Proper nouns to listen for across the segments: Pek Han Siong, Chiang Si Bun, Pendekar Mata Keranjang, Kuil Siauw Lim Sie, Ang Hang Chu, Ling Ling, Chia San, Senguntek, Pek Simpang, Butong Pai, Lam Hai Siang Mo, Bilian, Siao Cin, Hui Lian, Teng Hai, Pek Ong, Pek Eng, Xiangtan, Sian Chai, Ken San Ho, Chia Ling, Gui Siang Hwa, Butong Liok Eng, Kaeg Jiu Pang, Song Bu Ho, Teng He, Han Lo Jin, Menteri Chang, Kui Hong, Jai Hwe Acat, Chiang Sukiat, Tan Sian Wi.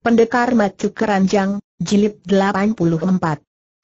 Pendekar Mata Keranjang, Jilid 84.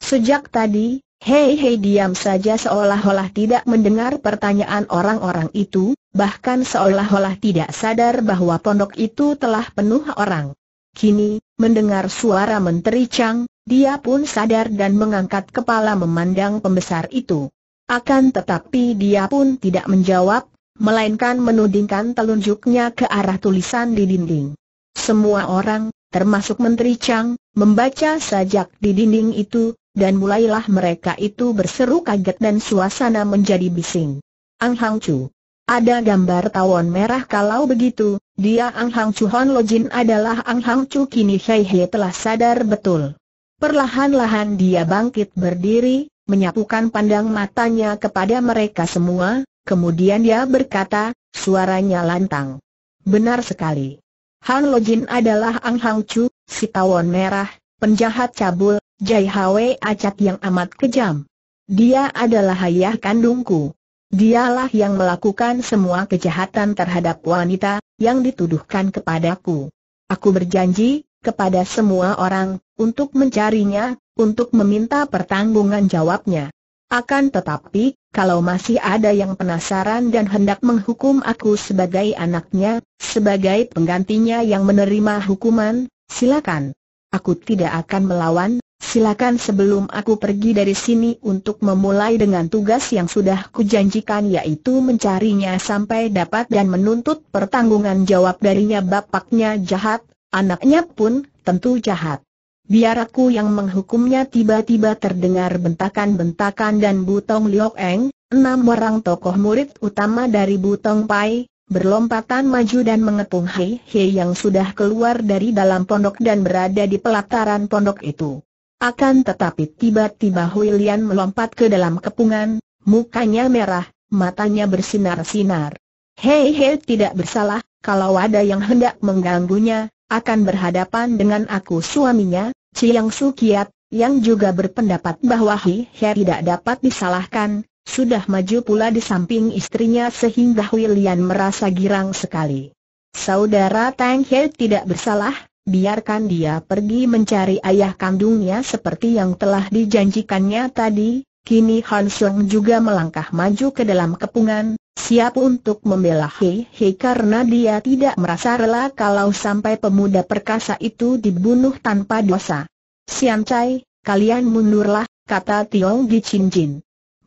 Sejak tadi, hei diam saja seolah-olah tidak mendengar pertanyaan orang-orang itu, bahkan seolah-olah tidak sadar bahwa pondok itu telah penuh orang. Kini, mendengar suara Menteri Chang, dia pun sadar dan mengangkat kepala memandang pembesar itu. Akan tetapi dia pun tidak menjawab, melainkan menudingkan telunjuknya ke arah tulisan di dinding. Semua orang, termasuk Menteri Chang, membaca sajak di dinding itu, dan mulailah mereka itu berseru kaget dan suasana menjadi bising. Ang Hang Chu. Ada gambar tawon merah kalau begitu, dia Ang Hang Chu. Han Lo Jin adalah Ang Hang Chu. Kini Hei telah sadar betul. Perlahan-lahan dia bangkit berdiri, menyapukan pandang matanya kepada mereka semua, kemudian dia berkata, suaranya lantang. Benar sekali. Han Lo Jin adalah Ang Hang Chu, si tawon merah, penjahat cabul, Jai Hwe Acat yang amat kejam. Dia adalah ayah kandungku. Dialah yang melakukan semua kejahatan terhadap wanita yang dituduhkan kepadaku. Aku berjanji kepada semua orang untuk mencarinya, untuk meminta pertanggungan jawabnya. Akan tetapi, kalau masih ada yang penasaran dan hendak menghukum aku sebagai anaknya, sebagai penggantinya yang menerima hukuman, silakan. Aku tidak akan melawan, silakan sebelum aku pergi dari sini untuk memulai dengan tugas yang sudah kujanjikan, yaitu mencarinya sampai dapat dan menuntut pertanggungan jawab darinya. Bapaknya jahat, anaknya pun tentu jahat. Biar aku yang menghukumnya. Tiba-tiba terdengar bentakan-bentakan dan Butong Liok Eng, 6 orang tokoh murid utama dari Butong Pai, berlompatan maju dan mengepung Hei yang sudah keluar dari dalam pondok dan berada di pelataran pondok itu. Akan tetapi tiba-tiba Hui Lian melompat ke dalam kepungan, mukanya merah, matanya bersinar-sinar. Hei tidak bersalah, kalau ada yang hendak mengganggunya, akan berhadapan dengan aku. Suaminya, Chiang Sukiat, yang juga berpendapat bahwa Hei tidak dapat disalahkan, sudah maju pula di samping istrinya sehingga Hui Lian merasa girang sekali. Saudara Tang Hei tidak bersalah, biarkan dia pergi mencari ayah kandungnya seperti yang telah dijanjikannya tadi. Kini Han Siong juga melangkah maju ke dalam kepungan, siap untuk membela Hei karena dia tidak merasa rela kalau sampai pemuda perkasa itu dibunuh tanpa dosa. Sian Chai, kalian mundurlah, kata Tiong Gi Cin Jin.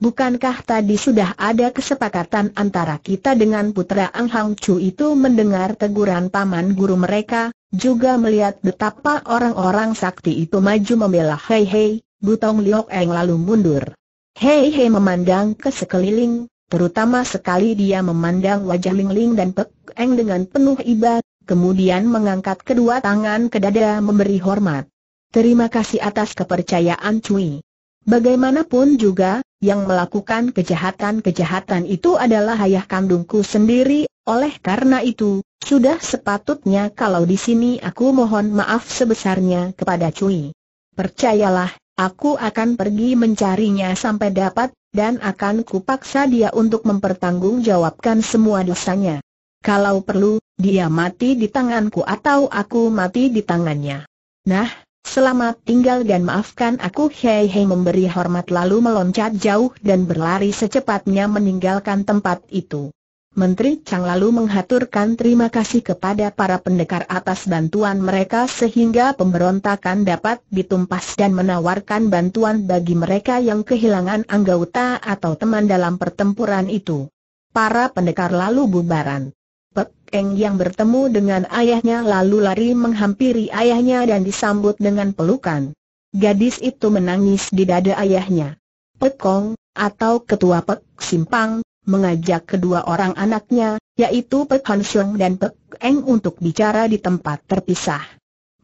Bukankah tadi sudah ada kesepakatan antara kita dengan putra Ang Hang Chu itu? Mendengar teguran paman guru mereka, juga melihat betapa orang-orang sakti itu maju membela Hei, Butong Liok Eng lalu mundur. Hei memandang ke sekeliling. Terutama sekali dia memandang wajah Ling Ling dan Pek Eng dengan penuh iba, kemudian mengangkat kedua tangan ke dada memberi hormat. Terima kasih atas kepercayaan Cui. Bagaimanapun juga, yang melakukan kejahatan-kejahatan itu adalah ayah kandungku sendiri, oleh karena itu, sudah sepatutnya kalau di sini aku mohon maaf sebesarnya kepada Cui. Percayalah, aku akan pergi mencarinya sampai dapat, dan akan kupaksa dia untuk mempertanggungjawabkan semua dosanya. Kalau perlu, dia mati di tanganku atau aku mati di tangannya. Nah, selamat tinggal dan maafkan aku. Hei memberi hormat lalu meloncat jauh dan berlari secepatnya meninggalkan tempat itu. Menteri Chang lalu menghaturkan terima kasih kepada para pendekar atas bantuan mereka sehingga pemberontakan dapat ditumpas dan menawarkan bantuan bagi mereka yang kehilangan anggota atau teman dalam pertempuran itu. Para pendekar lalu bubaran. Pek Eng yang bertemu dengan ayahnya lalu lari menghampiri ayahnya dan disambut dengan pelukan. Gadis itu menangis di dada ayahnya. Pek Ong, atau ketua Pek Simpang, mengajak kedua orang anaknya, yaitu Pek Han Siong dan Pek Eng untuk bicara di tempat terpisah.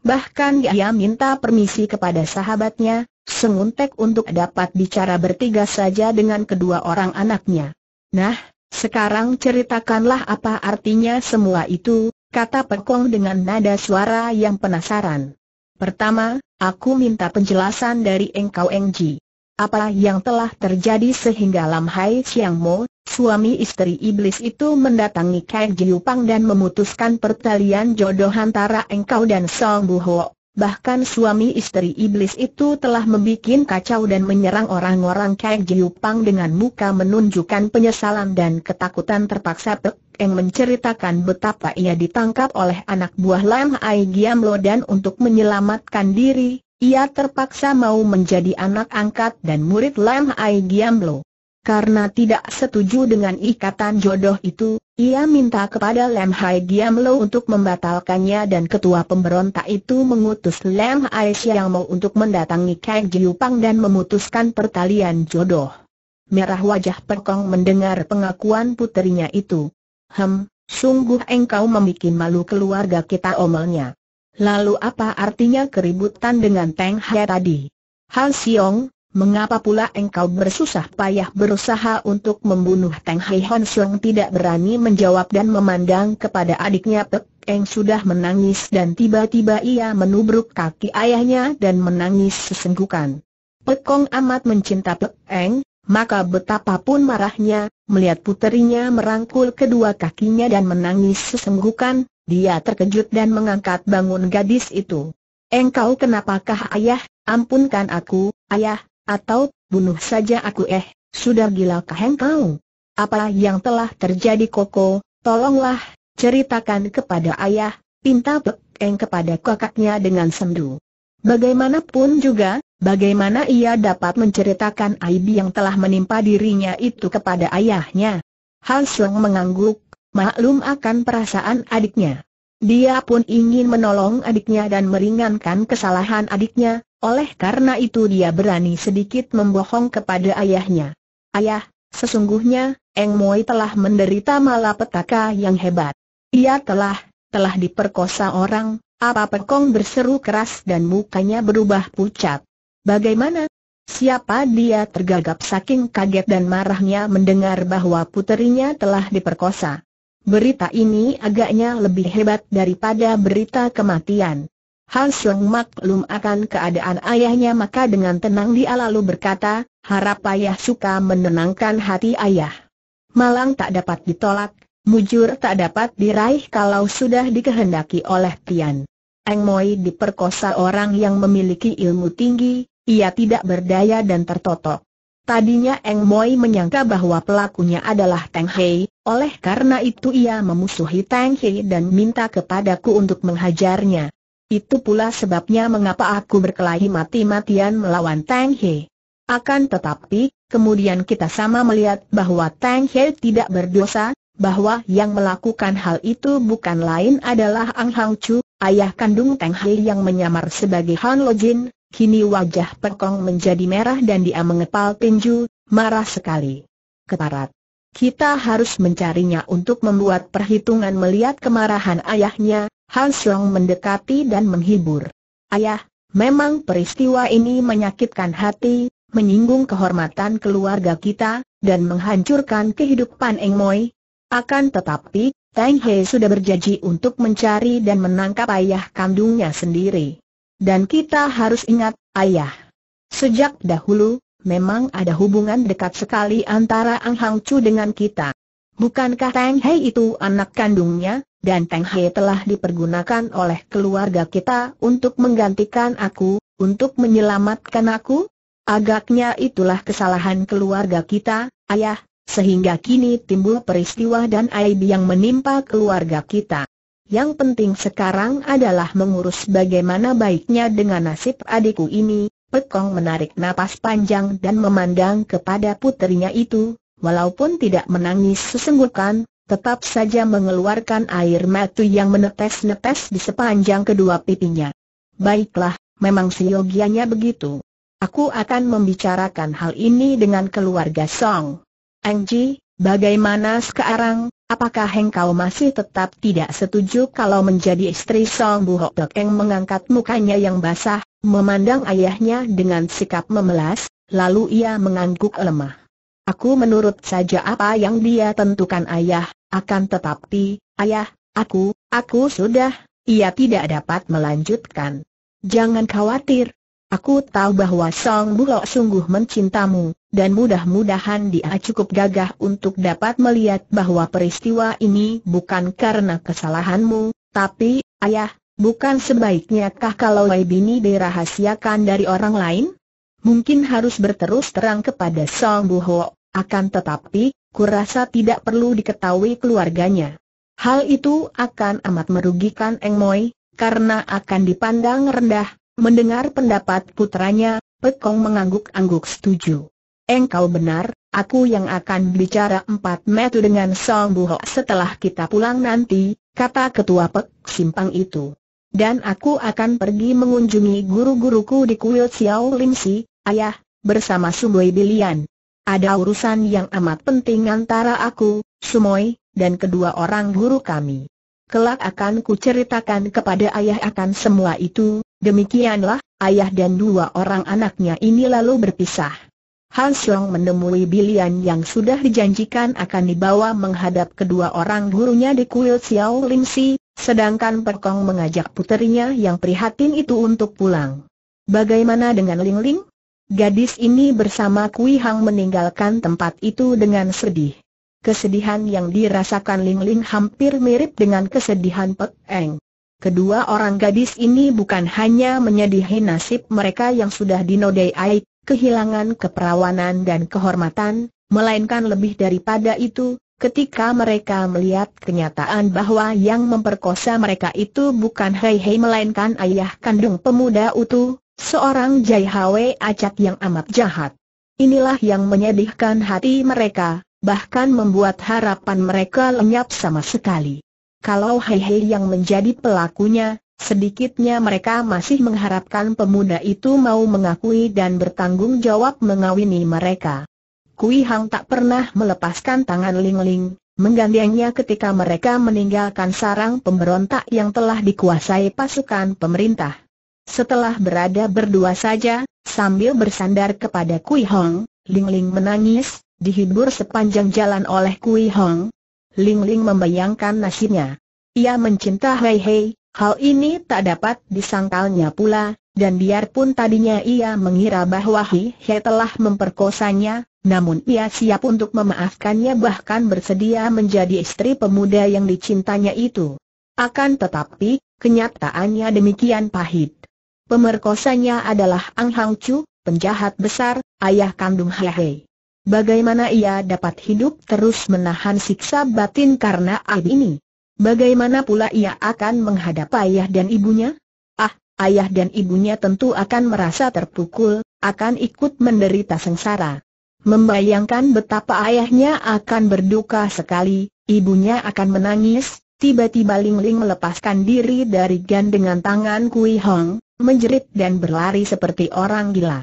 Bahkan dia minta permisi kepada sahabatnya, Senguntek, untuk dapat bicara bertiga saja dengan kedua orang anaknya. Nah, sekarang ceritakanlah apa artinya semua itu, kata Pek Ong dengan nada suara yang penasaran. Pertama, aku minta penjelasan dari engkau Engji. Apa yang telah terjadi sehingga Lam Hai Siang Mo, Suami istri iblis itu mendatangi Kaeg Jiu Pang dan memutuskan pertalian jodoh antara engkau dan Song Bu Ho. Bahkan suami istri iblis itu telah membuat kacau dan menyerang orang-orang Kaeg Jiu Pang dengan muka menunjukkan penyesalan dan ketakutan. Terpaksa Pek Eng menceritakan betapa ia ditangkap oleh anak buah Lam Hai Siang Mo dan untuk menyelamatkan diri, ia terpaksa mau menjadi anak angkat dan murid Lam Hai Siang Mo. Karena tidak setuju dengan ikatan jodoh itu, ia minta kepada Lam Hai Siang Mo untuk membatalkannya dan ketua pemberontak itu mengutus Lam Hai Siang Mo untuk mendatangi Kaeg Jiu Pang dan memutuskan pertalian jodoh. Merah wajah Pek Eng mendengar pengakuan puterinya itu. Sungguh engkau membuat malu keluarga kita, omelnya. Lalu apa artinya keributan dengan Teng He tadi? Han Siong, mengapa pula engkau bersusah payah berusaha untuk membunuh Teng Hai? Han Siong tidak berani menjawab dan memandang kepada adiknya Pek Eng sudah menangis dan tiba-tiba ia menubruk kaki ayahnya dan menangis sesenggukan. Pek Eng amat mencinta Pek Eng, maka betapapun marahnya, melihat puterinya merangkul kedua kakinya dan menangis sesenggukan, dia terkejut dan mengangkat bangun gadis itu. Engkau kenapakah, ayah? Ampunkan aku, ayah. Atau, bunuh saja aku. Sudah gilakah engkau? Apa yang telah terjadi, koko? Tolonglah, ceritakan kepada ayah, pinta Pek Eng kepada kakaknya dengan sendu. Bagaimanapun juga, bagaimana ia dapat menceritakan aib yang telah menimpa dirinya itu kepada ayahnya? Han Siong mengangguk, maklum akan perasaan adiknya. Dia pun ingin menolong adiknya dan meringankan kesalahan adiknya. Oleh karena itu dia berani sedikit membohong kepada ayahnya. Ayah, sesungguhnya, Eng Moi telah menderita malapetaka yang hebat. Ia telah diperkosa orang. Apa? Pek Eng berseru keras dan mukanya berubah pucat. Bagaimana? Siapa dia? Tergagap saking kaget dan marahnya mendengar bahwa puterinya telah diperkosa. Berita ini agaknya lebih hebat daripada berita kematian. Han Siong maklum akan keadaan ayahnya, maka dengan tenang dia lalu berkata, harap ayah suka menenangkan hati ayah. Malang tak dapat ditolak, mujur tak dapat diraih kalau sudah dikehendaki oleh Tian. Eng Moi diperkosa orang yang memiliki ilmu tinggi, ia tidak berdaya dan tertotok. Tadinya Eng Moi menyangka bahwa pelakunya adalah Teng He, oleh karena itu ia memusuhi Teng He dan minta kepadaku untuk menghajarnya. Itu pula sebabnya mengapa aku berkelahi mati-matian melawan Teng He. Akan tetapi, kemudian kita sama melihat bahwa Teng He tidak berdosa, bahwa yang melakukan hal itu bukan lain adalah Ang Hang Chu, ayah kandung Teng He yang menyamar sebagai Han Lo Jin. Kini wajah Pek Eng menjadi merah dan dia mengepal tinju, marah sekali. Keparat. Kita harus mencarinya untuk membuat perhitungan. Melihat kemarahan ayahnya, Han Siong mendekati dan menghibur. Ayah, memang peristiwa ini menyakitkan hati, menyinggung kehormatan keluarga kita, dan menghancurkan kehidupan Eng Moi. Akan tetapi, Teng He sudah berjanji untuk mencari dan menangkap ayah kandungnya sendiri. Dan kita harus ingat, ayah. Sejak dahulu, memang ada hubungan dekat sekali antara Ang Hang Chu dengan kita. Bukankah Teng He itu anak kandungnya? Dan Teng He telah dipergunakan oleh keluarga kita untuk menggantikan aku, untuk menyelamatkan aku. Agaknya itulah kesalahan keluarga kita, ayah, sehingga kini timbul peristiwa dan aib yang menimpa keluarga kita. Yang penting sekarang adalah mengurus bagaimana baiknya dengan nasib adikku ini. Pek Eng menarik napas panjang dan memandang kepada puterinya itu, walaupun tidak menangis sesenggukan, tetap saja mengeluarkan air mata yang menetes-netes di sepanjang kedua pipinya. Baiklah, memang siogianya begitu. Aku akan membicarakan hal ini dengan keluarga Song. Eng Ji, bagaimana sekarang? Apakah engkau masih tetap tidak setuju kalau menjadi istri Song Bu Ho? Pek Eng mengangkat mukanya yang basah, memandang ayahnya dengan sikap memelas, lalu ia mengangguk lemah. Aku menurut saja apa yang dia tentukan, ayah. Akan tetapi, ayah, aku sudah. Ia tidak dapat melanjutkan. Jangan khawatir. Aku tahu bahwa Song Bu Ho sungguh mencintamu, dan mudah-mudahan dia cukup gagah untuk dapat melihat bahwa peristiwa ini bukan karena kesalahanmu, tapi, ayah, bukan sebaiknyakah kalau aib ini dirahasiakan dari orang lain? Mungkin harus berterus terang kepada Song Bu Ho, akan tetapi, kurasa tidak perlu diketahui keluarganya. Hal itu akan amat merugikan Eng Moi, karena akan dipandang rendah. Mendengar pendapat putranya, Pek Eng mengangguk-angguk setuju. Engkau benar, aku yang akan bicara empat mata dengan Song Bu Ho setelah kita pulang nanti, kata ketua Pek Simpang itu. Dan aku akan pergi mengunjungi guru-guruku di Kuil Siauw Lim Sie, ayah, bersama Suboi Bilian. Ada urusan yang amat penting antara aku, Sumoi, dan kedua orang guru kami. Kelak akan kuceritakan kepada ayah akan semua itu. Demikianlah, ayah dan dua orang anaknya ini lalu berpisah. Han Siong menemui Bilian yang sudah dijanjikan akan dibawa menghadap kedua orang gurunya di Kuil Siauw Lim Sie, sedangkan Pek Eng mengajak puterinya yang prihatin itu untuk pulang. Bagaimana dengan Ling Ling? Gadis ini bersama Kui Hong meninggalkan tempat itu dengan sedih. Kesedihan yang dirasakan Ling Ling hampir mirip dengan kesedihan Pek Eng. Kedua orang gadis ini bukan hanya menyedihi nasib mereka yang sudah dinodai aib, kehilangan keperawanan dan kehormatan, melainkan lebih daripada itu, ketika mereka melihat kenyataan bahwa yang memperkosa mereka itu bukan Hei-Hei melainkan ayah kandung pemuda utuh, seorang Jai Hwe acak yang amat jahat. Inilah yang menyedihkan hati mereka, bahkan membuat harapan mereka lenyap sama sekali. Kalau Hei-Hei yang menjadi pelakunya, sedikitnya mereka masih mengharapkan pemuda itu mau mengakui dan bertanggung jawab mengawini mereka. Kui Hong tak pernah melepaskan tangan Ling Ling, menggandengnya ketika mereka meninggalkan sarang pemberontak yang telah dikuasai pasukan pemerintah. Setelah berada berdua saja, sambil bersandar kepada Kui Hong, Ling Ling menangis, dihibur sepanjang jalan oleh Kui Hong. Ling Ling membayangkan nasibnya. Ia mencinta Hei-Hei, hal ini tak dapat disangkalnya pula, dan biarpun tadinya ia mengira bahwa Hei-Hei telah memperkosanya, namun ia siap untuk memaafkannya bahkan bersedia menjadi istri pemuda yang dicintanya itu. Akan tetapi, kenyataannya demikian pahit. Pemerkosanya adalah Ang Hang Chu, penjahat besar, ayah kandung Hei-Hei. Bagaimana ia dapat hidup terus menahan siksa batin karena aib ini? Bagaimana pula ia akan menghadap ayah dan ibunya? Ah, ayah dan ibunya tentu akan merasa terpukul, akan ikut menderita sengsara. Membayangkan betapa ayahnya akan berduka sekali, ibunya akan menangis, tiba-tiba Ling Ling melepaskan diri dari gandengan tangan Kui Hong, menjerit dan berlari seperti orang gila.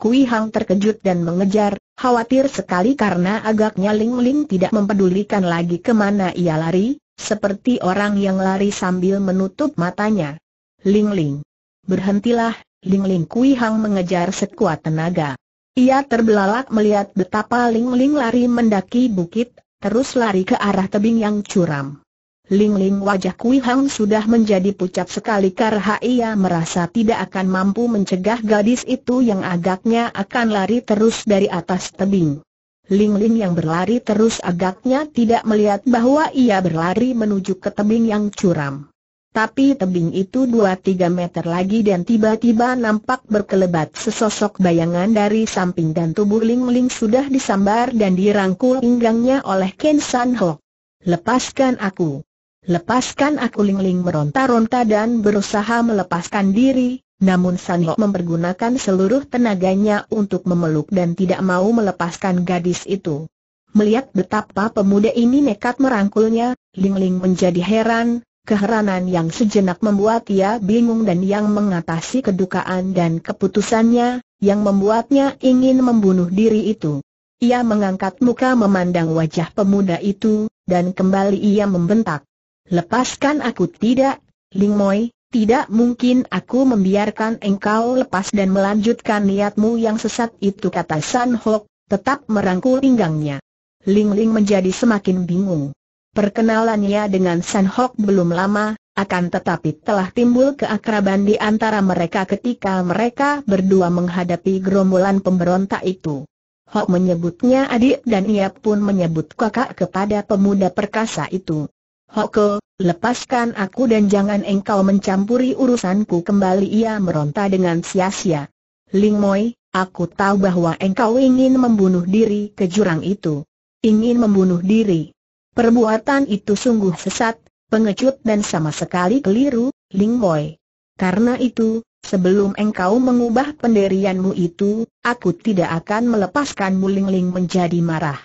Kui Hong terkejut dan mengejar, khawatir sekali karena agaknya Ling Ling tidak mempedulikan lagi kemana ia lari, seperti orang yang lari sambil menutup matanya. Ling Ling, berhentilah, Ling Ling! Kui Hong mengejar sekuat tenaga. Ia terbelalak melihat betapa Ling Ling lari mendaki bukit, terus lari ke arah tebing yang curam. Ling Ling, wajah Kui Hong sudah menjadi pucat sekali karena ia merasa tidak akan mampu mencegah gadis itu yang agaknya akan lari terus dari atas tebing. Ling Ling yang berlari terus agaknya tidak melihat bahwa ia berlari menuju ke tebing yang curam. Tapi tebing itu 2-3 meter lagi dan tiba-tiba nampak berkelebat sesosok bayangan dari samping dan tubuh Ling Ling sudah disambar dan dirangkul pinggangnya oleh Ken San Ho. Lepaskan aku! Lepaskan aku! Ling Ling meronta-ronta dan berusaha melepaskan diri, namun San Ho mempergunakan seluruh tenaganya untuk memeluk dan tidak mau melepaskan gadis itu. Melihat betapa pemuda ini nekat merangkulnya, Ling Ling menjadi heran, keheranan yang sejenak membuat ia bingung dan yang mengatasi kedukaan dan keputusannya, yang membuatnya ingin membunuh diri itu. Ia mengangkat muka memandang wajah pemuda itu, dan kembali ia membentak. Lepaskan aku! Tidak, Ling Moi, tidak mungkin aku membiarkan engkau lepas dan melanjutkan niatmu yang sesat itu, kata San Ho, tetap merangkul pinggangnya. Ling Ling menjadi semakin bingung. Perkenalannya dengan San Ho belum lama, akan tetapi telah timbul keakraban di antara mereka ketika mereka berdua menghadapi gerombolan pemberontak itu. Ho menyebutnya adik dan ia pun menyebut kakak kepada pemuda perkasa itu. Hoko, lepaskan aku dan jangan engkau mencampuri urusanku kembali. Ia meronta dengan sia-sia. Ling Moi, aku tahu bahwa engkau ingin membunuh diri ke jurang itu. Ingin membunuh diri. Perbuatan itu sungguh sesat, pengecut dan sama sekali keliru, Ling Moi. Karena itu, sebelum engkau mengubah pendirianmu itu, aku tidak akan melepaskanmu. Ling Ling menjadi marah.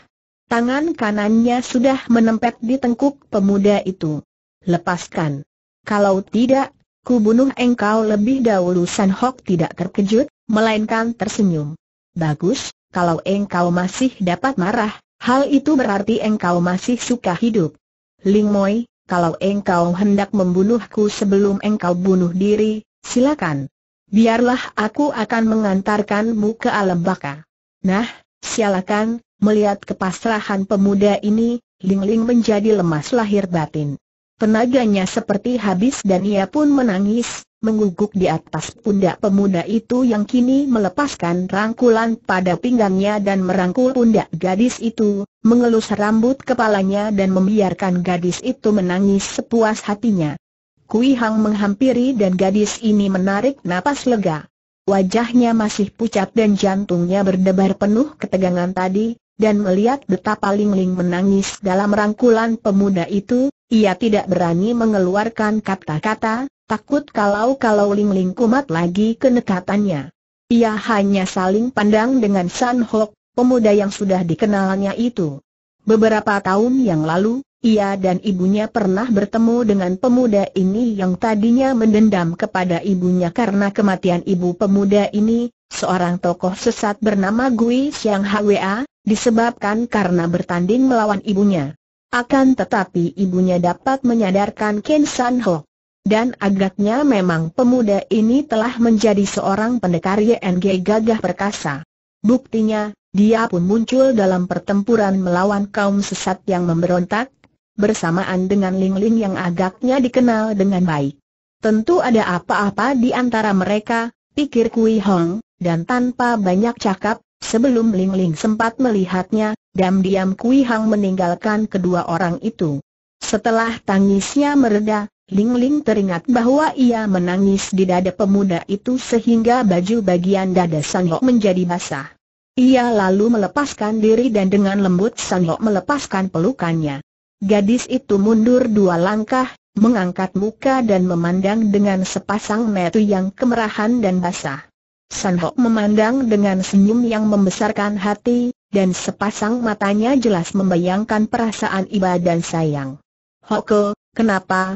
Tangan kanannya sudah menempet di tengkuk pemuda itu. Lepaskan. Kalau tidak, ku bunuh engkau lebih dahulu. San Ho tidak terkejut, melainkan tersenyum. Bagus, kalau engkau masih dapat marah, hal itu berarti engkau masih suka hidup. Ling Moi, kalau engkau hendak membunuhku sebelum engkau bunuh diri, silakan. Biarlah aku akan mengantarkanmu ke alam baka. Nah, silakan. Melihat kepasrahan pemuda ini, Ling Ling menjadi lemas lahir batin. Tenaganya seperti habis dan ia pun menangis, mengguguk di atas pundak pemuda itu yang kini melepaskan rangkulan pada pinggangnya dan merangkul pundak gadis itu, mengelus rambut kepalanya dan membiarkan gadis itu menangis sepuas hatinya. Kui Hong menghampiri dan gadis ini menarik napas lega. Wajahnya masih pucat dan jantungnya berdebar penuh ketegangan tadi, dan melihat betapa Ling Ling menangis dalam rangkulan pemuda itu, ia tidak berani mengeluarkan kata-kata, takut kalau Ling Ling kumat lagi kenekatannya. Ia hanya saling pandang dengan San Ho, pemuda yang sudah dikenalnya itu. Beberapa tahun yang lalu, ia dan ibunya pernah bertemu dengan pemuda ini yang tadinya mendendam kepada ibunya karena kematian ibu pemuda ini, seorang tokoh sesat bernama Gui Siang Hwa, disebabkan karena bertanding melawan ibunya. Akan tetapi ibunya dapat menyadarkan Ken San Ho. Dan agaknya memang pemuda ini telah menjadi seorang pendekar yang gagah perkasa. Buktinya, dia pun muncul dalam pertempuran melawan kaum sesat yang memberontak, bersamaan dengan Ling Ling yang agaknya dikenal dengan baik. Tentu ada apa-apa di antara mereka, pikir Kui Hong, dan tanpa banyak cakap, sebelum Ling Ling sempat melihatnya, diam-diam Kui Hong meninggalkan kedua orang itu. Setelah tangisnya mereda, Ling Ling teringat bahwa ia menangis di dada pemuda itu sehingga baju bagian dada San Ho menjadi basah. Ia lalu melepaskan diri dan dengan lembut San Ho melepaskan pelukannya. Gadis itu mundur dua langkah, mengangkat muka dan memandang dengan sepasang mata yang kemerahan dan basah. San Ho memandang dengan senyum yang membesarkan hati, dan sepasang matanya jelas membayangkan perasaan iba dan sayang. Hoko, kenapa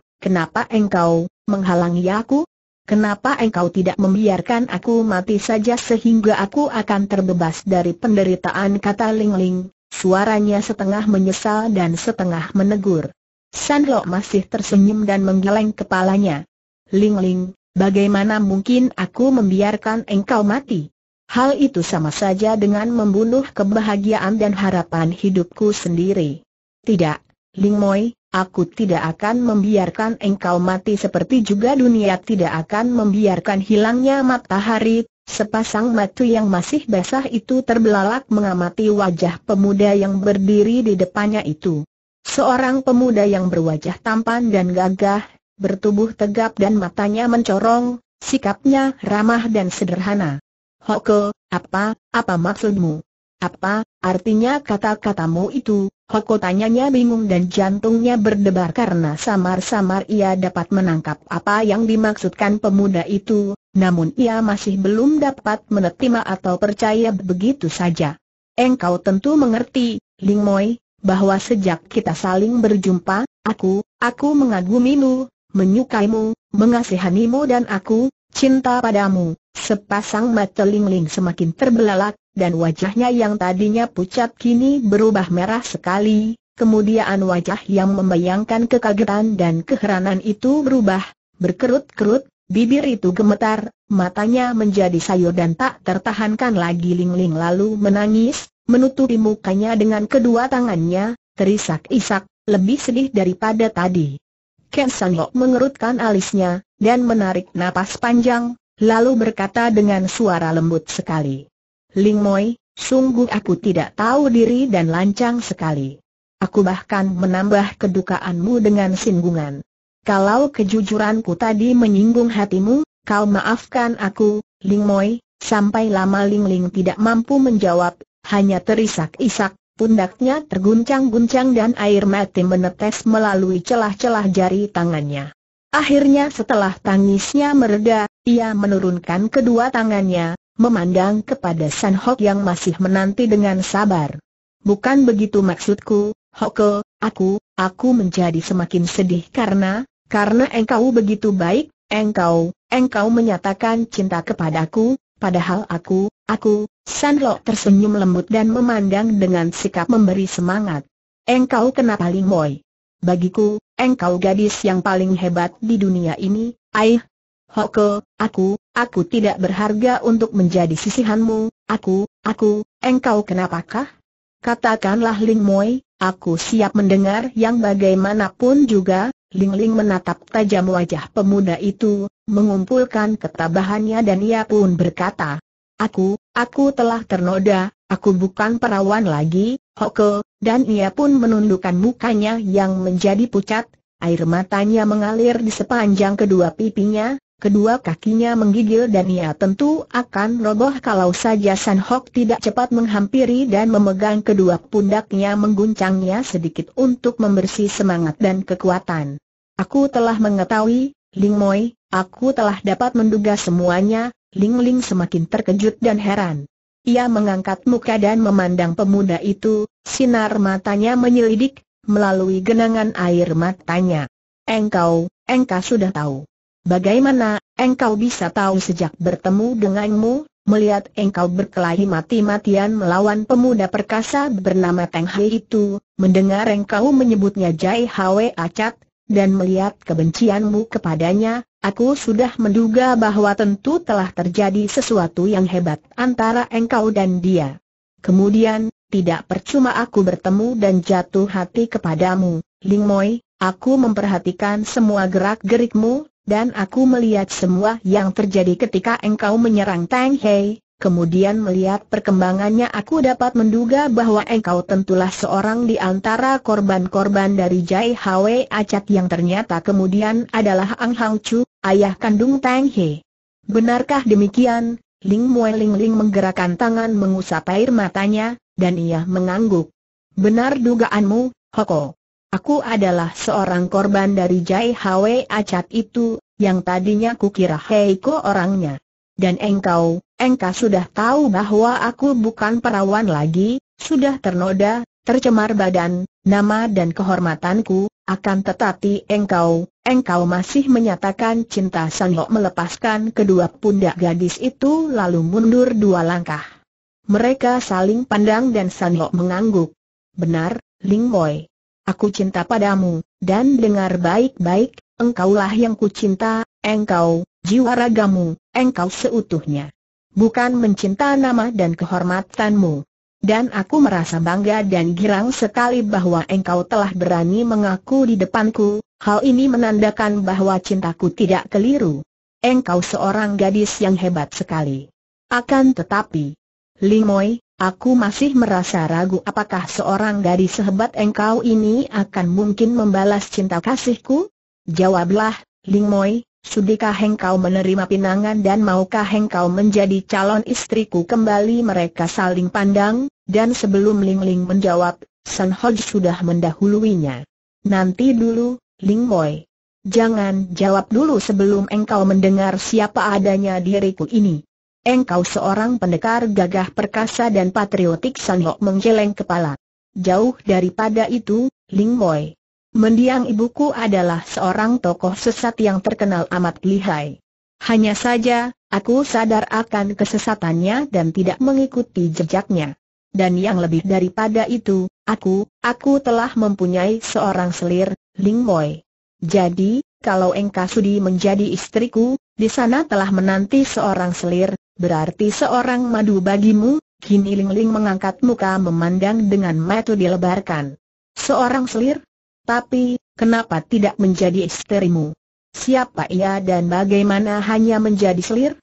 engkau menghalangi aku? Kenapa engkau tidak membiarkan aku mati saja sehingga aku akan terbebas dari penderitaan, kata Ling Ling. Suaranya setengah menyesal dan setengah menegur. San Ho masih tersenyum dan menggeleng kepalanya. Ling Ling, bagaimana mungkin aku membiarkan engkau mati? Hal itu sama saja dengan membunuh kebahagiaan dan harapan hidupku sendiri. Tidak, Ling Moi, aku tidak akan membiarkan engkau mati seperti juga dunia tidak akan membiarkan hilangnya matahari. Sepasang mata yang masih basah itu terbelalak mengamati wajah pemuda yang berdiri di depannya itu. Seorang pemuda yang berwajah tampan dan gagah, bertubuh tegap dan matanya mencorong, sikapnya ramah dan sederhana. Hoko, apa maksudmu? Apa artinya kata-katamu itu? Hoko tanyanya bingung dan jantungnya berdebar karena samar-samar ia dapat menangkap apa yang dimaksudkan pemuda itu. Namun ia masih belum dapat menerima atau percaya begitu saja. Engkau tentu mengerti, Ling Moi, bahwa sejak kita saling berjumpa, aku mengagumimu, menyukaimu, mengasihanimu dan aku cinta padamu. Sepasang mata Ling Ling semakin terbelalak, dan wajahnya yang tadinya pucat kini berubah merah sekali. Kemudian wajah yang membayangkan kekagetan dan keheranan itu berubah, berkerut-kerut. Bibir itu gemetar, matanya menjadi sayu dan tak tertahankan lagi. Ling Ling lalu menangis, menutupi mukanya dengan kedua tangannya, terisak-isak, lebih sedih daripada tadi. Ken San Ho mengerutkan alisnya, dan menarik napas panjang, lalu berkata dengan suara lembut sekali. Ling Moi, Sungguh aku tidak tahu diri dan lancang sekali. Aku bahkan menambah kedukaanmu dengan singgungan. Kalau kejujuranku tadi menyinggung hatimu, kau maafkan aku, Ling Moi." Sampai lama Ling Ling tidak mampu menjawab, hanya terisak-isak, pundaknya terguncang-guncang dan air mata menetes melalui celah-celah jari tangannya. Akhirnya setelah tangisnya mereda, ia menurunkan kedua tangannya, memandang kepada San Ho yang masih menanti dengan sabar. "Bukan begitu maksudku, Hoke, aku menjadi semakin sedih karena engkau begitu baik, engkau menyatakan cinta kepadaku, padahal aku, San Ho tersenyum lembut dan memandang dengan sikap memberi semangat. Engkau kenapa Ling Moi? Bagiku, engkau gadis yang paling hebat di dunia ini, aih. Hoke, aku tidak berharga untuk menjadi sisihanmu, engkau kenapakah? Katakanlah Ling Moi, aku siap mendengar yang bagaimanapun juga." Ling Ling menatap tajam wajah pemuda itu, mengumpulkan ketabahannya dan ia pun berkata, "Aku telah ternoda, aku bukan perawan lagi, Hoke." Dan ia pun menundukkan mukanya yang menjadi pucat, air matanya mengalir di sepanjang kedua pipinya. Kedua kakinya menggigil dan ia tentu akan roboh kalau saja San Ho tidak cepat menghampiri dan memegang kedua pundaknya, mengguncangnya sedikit untuk membersih semangat dan kekuatan. "Aku telah mengetahui, Ling Moi, aku telah dapat menduga semuanya." Ling Ling semakin terkejut dan heran. Ia mengangkat muka dan memandang pemuda itu, sinar matanya menyelidik, melalui genangan air matanya. "Engkau sudah tahu? Bagaimana engkau bisa tahu?" "Sejak bertemu denganmu, melihat engkau berkelahi mati-matian melawan pemuda perkasa bernama Teng Hai itu, mendengar engkau menyebutnya Jai Hwa Acat, dan melihat kebencianmu kepadanya, aku sudah menduga bahwa tentu telah terjadi sesuatu yang hebat antara engkau dan dia. Kemudian, tidak percuma aku bertemu dan jatuh hati kepadamu, Ling Moi. Aku memperhatikan semua gerak-gerikmu, dan aku melihat semua yang terjadi ketika engkau menyerang Tang Hai. Kemudian melihat perkembangannya, aku dapat menduga bahwa engkau tentulah seorang di antara korban-korban dari Jai Hwa Acat yang ternyata kemudian adalah Ang Hang Chu, ayah kandung Tang Hai. Benarkah demikian?" Ling Moi. Ling Ling menggerakkan tangan mengusap air matanya, dan ia mengangguk. "Benar dugaanmu, Hoko. Aku adalah seorang korban dari Jai Hwa Acat itu, yang tadinya kukira Heiko orangnya. Dan engkau sudah tahu bahwa aku bukan perawan lagi, sudah ternoda, tercemar badan, nama dan kehormatanku, akan tetapi engkau masih menyatakan cinta." San Ho melepaskan kedua pundak gadis itu lalu mundur dua langkah. Mereka saling pandang dan San Ho mengangguk. "Benar, Ling Moi. Aku cinta padamu, dan dengar baik-baik, engkaulah yang kucinta, engkau, jiwa ragamu, engkau seutuhnya. Bukan mencinta nama dan kehormatanmu. Dan aku merasa bangga dan girang sekali bahwa engkau telah berani mengaku di depanku, hal ini menandakan bahwa cintaku tidak keliru. Engkau seorang gadis yang hebat sekali. Akan tetapi, Ling Moi, aku masih merasa ragu apakah seorang gadis sehebat engkau ini akan mungkin membalas cinta kasihku. Jawablah, Ling Moi, sudikah engkau menerima pinangan dan maukah engkau menjadi calon istriku kembali?" Mereka saling pandang, dan sebelum Ling Ling menjawab, San Ho sudah mendahuluinya. "Nanti dulu, Ling Moi. Jangan jawab dulu sebelum engkau mendengar siapa adanya diriku ini. Engkau seorang pendekar gagah perkasa dan patriotik." San Ho menggeleng kepala. "Jauh daripada itu, Ling Moi. Mendiang ibuku adalah seorang tokoh sesat yang terkenal amat lihai. Hanya saja, aku sadar akan kesesatannya dan tidak mengikuti jejaknya. Dan yang lebih daripada itu, aku telah mempunyai seorang selir, Ling Moi. Jadi, kalau engkau sudi menjadi istriku, di sana telah menanti seorang selir, berarti seorang madu bagimu." Kini Ling Ling mengangkat muka memandang dengan mata dilebarkan. "Seorang selir? Tapi, kenapa tidak menjadi istrimu? Siapa ia dan bagaimana hanya menjadi selir?"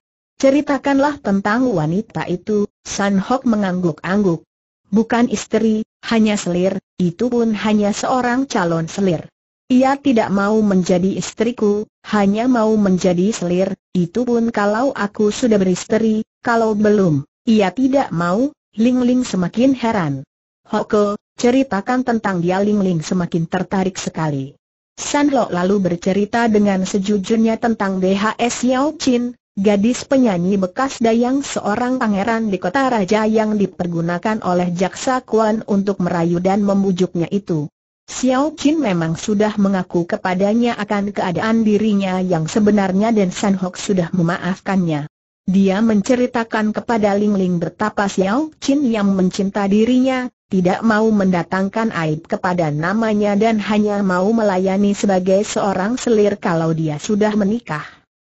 ceritakanlah tentang wanita itu." San Ho mengangguk-angguk. "Bukan istri, hanya selir, itu pun hanya seorang calon selir. Ia tidak mau menjadi istriku, hanya mau menjadi selir, itu pun kalau aku sudah beristri, kalau belum, ia tidak mau." Ling Ling semakin heran. "Hoke, ceritakan tentang dia." Ling Ling semakin tertarik sekali. San Ho lalu bercerita dengan sejujurnya tentang Dhs Siao Cin, gadis penyanyi bekas dayang seorang pangeran di kota raja yang dipergunakan oleh jaksa Kuan untuk merayu dan membujuknya itu. Siao Cin memang sudah mengaku kepadanya akan keadaan dirinya yang sebenarnya dan San Ho sudah memaafkannya. Dia menceritakan kepada Ling Ling betapa Siao Cin yang mencinta dirinya, tidak mau mendatangkan aib kepada namanya dan hanya mau melayani sebagai seorang selir kalau dia sudah menikah.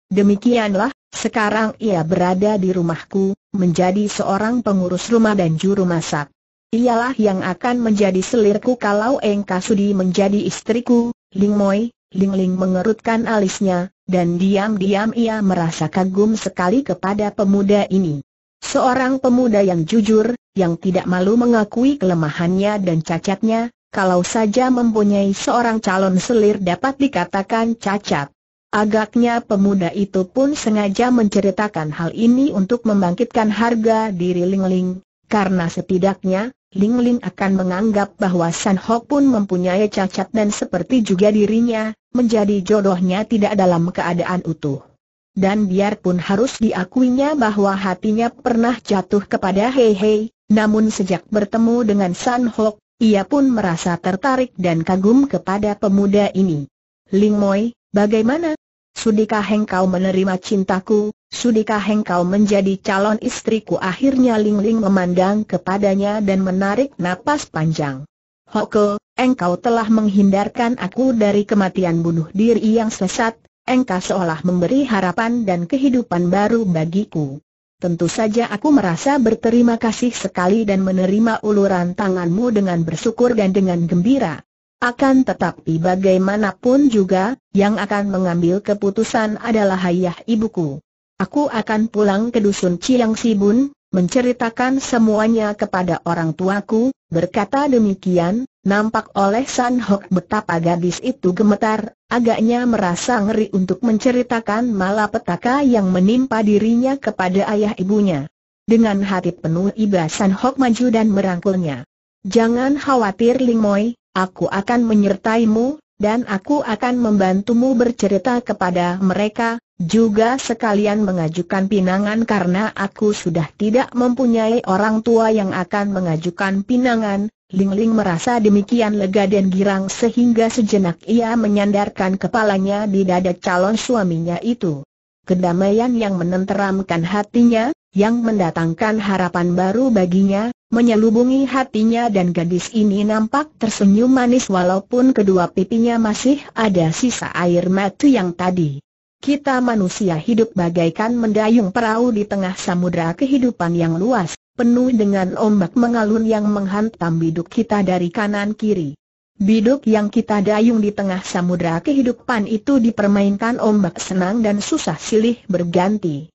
"Demikianlah, sekarang ia berada di rumahku, menjadi seorang pengurus rumah dan juru masak. Ialah yang akan menjadi selirku kalau engkau sudi menjadi istriku." "Ling Moi." Ling Ling mengerutkan alisnya, dan diam-diam ia merasa kagum sekali kepada pemuda ini. Seorang pemuda yang jujur, yang tidak malu mengakui kelemahannya dan cacatnya, kalau saja mempunyai seorang calon selir dapat dikatakan cacat. Agaknya pemuda itu pun sengaja menceritakan hal ini untuk membangkitkan harga diri Ling Ling, karena setidaknya Ling Ling akan menganggap bahwa San Ho pun mempunyai cacat dan seperti juga dirinya, menjadi jodohnya tidak dalam keadaan utuh. Dan biarpun harus diakuinya bahwa hatinya pernah jatuh kepada Hei Hei, namun sejak bertemu dengan San Ho, ia pun merasa tertarik dan kagum kepada pemuda ini. "Ling Moi, bagaimana? Sudikah engkau menerima cintaku? Sudikah engkau menjadi calon istriku?" Akhirnya Ling Ling memandang kepadanya dan menarik napas panjang. "Hoke, engkau telah menghindarkan aku dari kematian bunuh diri yang sesat, engkau seolah memberi harapan dan kehidupan baru bagiku. Tentu saja aku merasa berterima kasih sekali dan menerima uluran tanganmu dengan bersyukur dan dengan gembira. Akan tetapi bagaimanapun juga, yang akan mengambil keputusan adalah ayah ibuku. Aku akan pulang ke dusun Chiang Si Bun, menceritakan semuanya kepada orang tuaku." Berkata demikian, nampak oleh San Ho betapa gadis itu gemetar, agaknya merasa ngeri untuk menceritakan malapetaka yang menimpa dirinya kepada ayah ibunya. Dengan hati penuh iba San Ho maju dan merangkulnya. "Jangan khawatir Ling Moi. Aku akan menyertaimu, dan aku akan membantumu bercerita kepada mereka, juga sekalian mengajukan pinangan karena aku sudah tidak mempunyai orang tua yang akan mengajukan pinangan." Ling Ling merasa demikian lega dan girang sehingga sejenak ia menyandarkan kepalanya di dada calon suaminya itu. Kedamaian yang menenteramkan hatinya, yang mendatangkan harapan baru baginya, menyelubungi hatinya dan gadis ini nampak tersenyum manis walaupun kedua pipinya masih ada sisa air mata yang tadi. Kita manusia hidup bagaikan mendayung perahu di tengah samudera kehidupan yang luas, penuh dengan ombak mengalun yang menghantam biduk kita dari kanan kiri. Biduk yang kita dayung di tengah samudera kehidupan itu dipermainkan ombak senang dan susah silih berganti.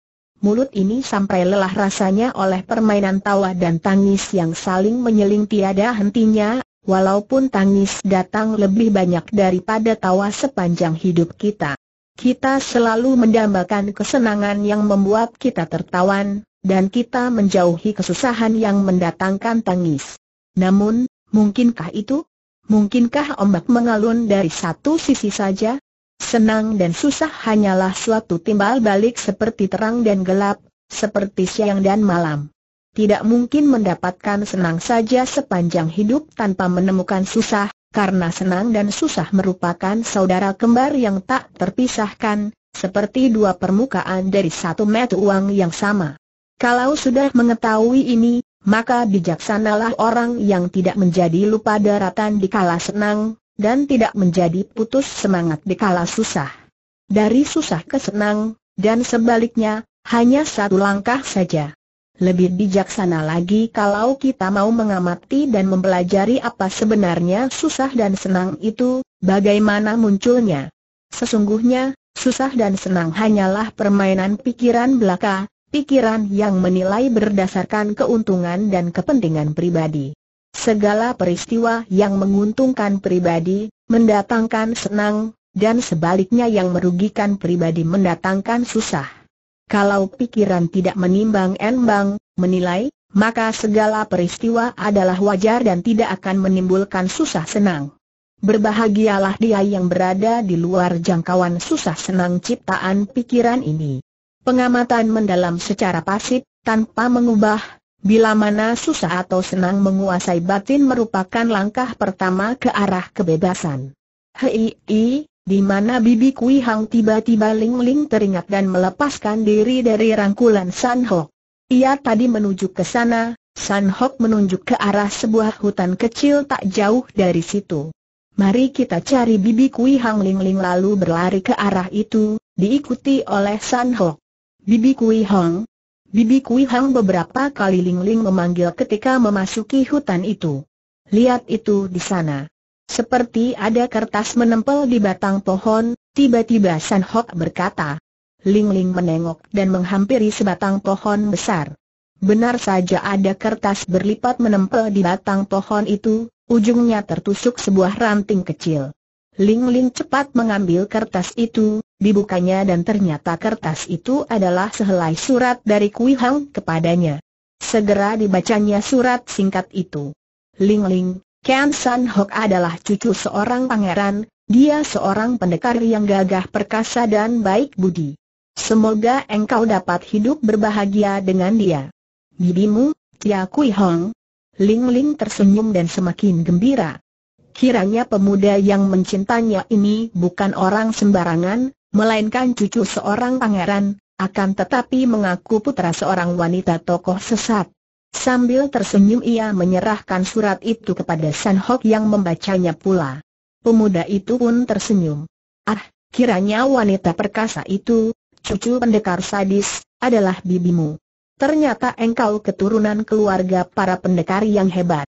Mulut ini sampai lelah rasanya oleh permainan tawa dan tangis yang saling menyeling tiada hentinya, walaupun tangis datang lebih banyak daripada tawa sepanjang hidup kita. Kita selalu mendambakan kesenangan yang membuat kita tertawan, dan kita menjauhi kesusahan yang mendatangkan tangis. Namun, mungkinkah itu? Mungkinkah ombak mengalun dari satu sisi saja? Senang dan susah hanyalah suatu timbal balik seperti terang dan gelap, seperti siang dan malam. Tidak mungkin mendapatkan senang saja sepanjang hidup tanpa menemukan susah, karena senang dan susah merupakan saudara kembar yang tak terpisahkan, seperti dua permukaan dari satu mata uang yang sama. Kalau sudah mengetahui ini, maka bijaksanalah orang yang tidak menjadi lupa daratan dikala senang, dan tidak menjadi putus semangat dikala susah. Dari susah ke senang, dan sebaliknya, hanya satu langkah saja. Lebih bijaksana lagi kalau kita mau mengamati dan mempelajari apa sebenarnya susah dan senang itu, bagaimana munculnya. Sesungguhnya, susah dan senang hanyalah permainan pikiran belaka, pikiran yang menilai berdasarkan keuntungan dan kepentingan pribadi. Segala peristiwa yang menguntungkan pribadi, mendatangkan senang, dan sebaliknya yang merugikan pribadi mendatangkan susah. Kalau pikiran tidak menimbang-nimbang, menilai, maka segala peristiwa adalah wajar dan tidak akan menimbulkan susah senang. Berbahagialah dia yang berada di luar jangkauan susah senang ciptaan pikiran ini. Pengamatan mendalam secara pasif, tanpa mengubah, bila mana susah atau senang menguasai batin merupakan langkah pertama ke arah kebebasan. Hei, di mana bibi Kui Hong tiba-tiba Ling Ling teringat dan melepaskan diri dari rangkulan San Ho. Ia tadi menuju ke sana, San Ho menunjuk ke arah sebuah hutan kecil tak jauh dari situ. Mari kita cari bibi Kui Hong. Ling Ling lalu berlari ke arah itu, diikuti oleh San Ho. Bibi Kui Hong. Bibi Kui Hong beberapa kali Ling Ling memanggil ketika memasuki hutan itu. Lihat itu di sana. Seperti ada kertas menempel di batang pohon, tiba-tiba San Ho berkata. Ling Ling menengok dan menghampiri sebatang pohon besar. Benar saja ada kertas berlipat menempel di batang pohon itu, ujungnya tertusuk sebuah ranting kecil. Ling Ling cepat mengambil kertas itu, dibukanya dan ternyata kertas itu adalah sehelai surat dari Kui Hong kepadanya. Segera dibacanya surat singkat itu. Ling Ling, Ken San Ho adalah cucu seorang pangeran, dia seorang pendekar yang gagah perkasa dan baik budi. Semoga engkau dapat hidup berbahagia dengan dia. Bibimu, Tia Kui Hong. Ling Ling tersenyum dan semakin gembira. Kiranya pemuda yang mencintanya ini bukan orang sembarangan, melainkan cucu seorang pangeran, akan tetapi mengaku putra seorang wanita tokoh sesat. Sambil tersenyum ia menyerahkan surat itu kepada San Ho yang membacanya pula. Pemuda itu pun tersenyum. Ah, kiranya wanita perkasa itu, cucu pendekar sadis, adalah bibimu. Ternyata engkau keturunan keluarga para pendekar yang hebat.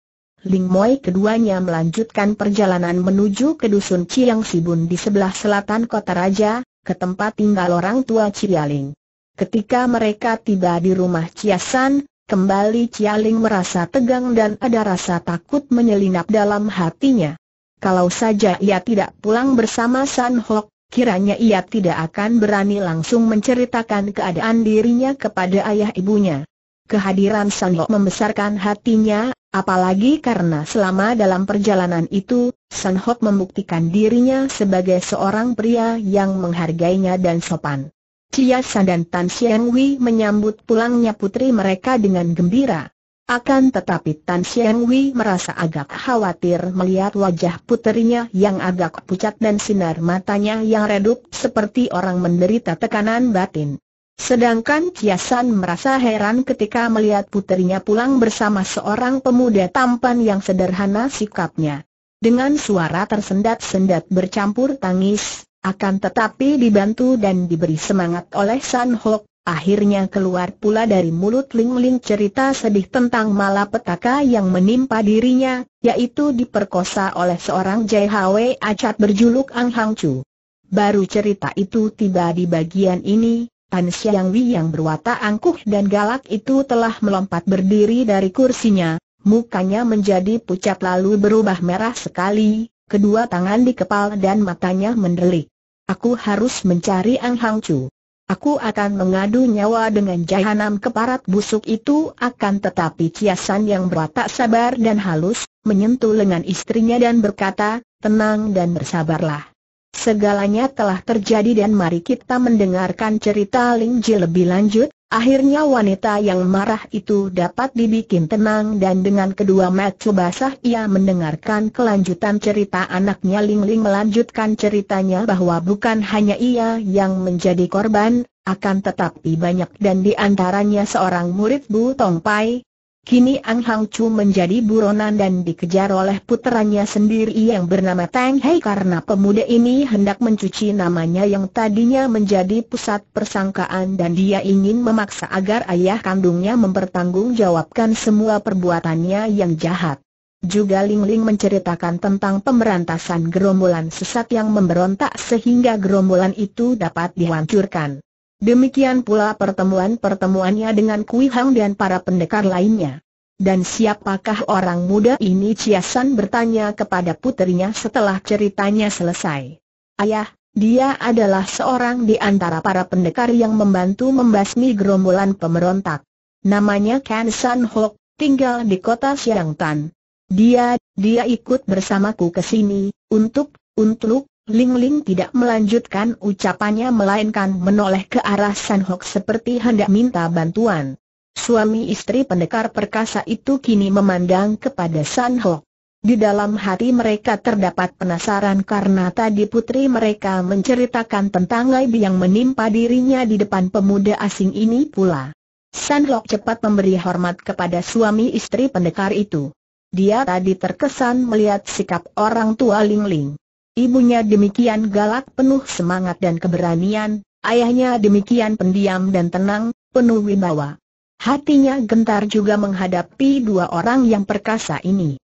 Ling Moi keduanya melanjutkan perjalanan menuju ke dusun Chiang Si Bun di sebelah selatan kota raja, ke tempat tinggal orang tua Chia Ling. Ketika mereka tiba di rumah Chia San, kembali Chia Ling merasa tegang dan ada rasa takut menyelinap dalam hatinya. Kalau saja ia tidak pulang bersama San Ho, kiranya ia tidak akan berani langsung menceritakan keadaan dirinya kepada ayah ibunya. Kehadiran San Ho membesarkan hatinya, apalagi karena selama dalam perjalanan itu, San Ho membuktikan dirinya sebagai seorang pria yang menghargainya dan sopan. Chia San dan Tan Sian Wi menyambut pulangnya putri mereka dengan gembira. Akan tetapi Tan Sian Wi merasa agak khawatir melihat wajah putrinya yang agak pucat dan sinar matanya yang redup seperti orang menderita tekanan batin. Sedangkan Chia San merasa heran ketika melihat putrinya pulang bersama seorang pemuda tampan yang sederhana sikapnya. Dengan suara tersendat-sendat bercampur tangis, akan tetapi dibantu dan diberi semangat oleh San Ho, akhirnya keluar pula dari mulut Ling Ling cerita sedih tentang malapetaka yang menimpa dirinya, yaitu diperkosa oleh seorang JHW acat berjuluk Ang Hang Chu. Baru cerita itu tiba di bagian ini, Tan Sian Wi yang berwatak angkuh dan galak itu telah melompat berdiri dari kursinya, mukanya menjadi pucat lalu berubah merah sekali, kedua tangan di kepala dan matanya mendelik. Aku harus mencari Ang Hang Chu. Aku akan mengadu nyawa dengan jahanam keparat busuk itu. Akan tetapi Chia San yang berwatak sabar dan halus, menyentuh lengan istrinya dan berkata, tenang dan bersabarlah. Segalanya telah terjadi dan mari kita mendengarkan cerita Ling Ji lebih lanjut. Akhirnya wanita yang marah itu dapat dibikin tenang dan dengan kedua mata basah ia mendengarkan kelanjutan cerita anaknya. Ling Ling melanjutkan ceritanya bahwa bukan hanya ia yang menjadi korban, akan tetapi banyak dan diantaranya seorang murid Butong Pai. Kini Ang Hang Chu menjadi buronan dan dikejar oleh puteranya sendiri yang bernama Tang Hai karena pemuda ini hendak mencuci namanya yang tadinya menjadi pusat persangkaan dan dia ingin memaksa agar ayah kandungnya mempertanggungjawabkan semua perbuatannya yang jahat. Juga Ling Ling menceritakan tentang pemberantasan gerombolan sesat yang memberontak sehingga gerombolan itu dapat dihancurkan. Demikian pula pertemuan-pertemuannya dengan Kui Hong dan para pendekar lainnya. Dan siapakah orang muda ini? Chia San bertanya kepada putrinya setelah ceritanya selesai. Ayah, dia adalah seorang di antara para pendekar yang membantu membasmi gerombolan pemberontak. Namanya Ken San Ho, tinggal di kota Xiangtan. Dia ikut bersamaku ke sini, untuk Ling Ling tidak melanjutkan ucapannya melainkan menoleh ke arah San Ho seperti hendak minta bantuan. Suami istri pendekar perkasa itu kini memandang kepada San Ho. Di dalam hati mereka terdapat penasaran karena tadi putri mereka menceritakan tentang aib yang menimpa dirinya di depan pemuda asing ini pula. San Ho cepat memberi hormat kepada suami istri pendekar itu. Dia tadi terkesan melihat sikap orang tua Ling Ling. Ibunya demikian galak, penuh semangat dan keberanian, ayahnya demikian pendiam dan tenang, penuh wibawa. Hatinya gentar juga menghadapi dua orang yang perkasa ini.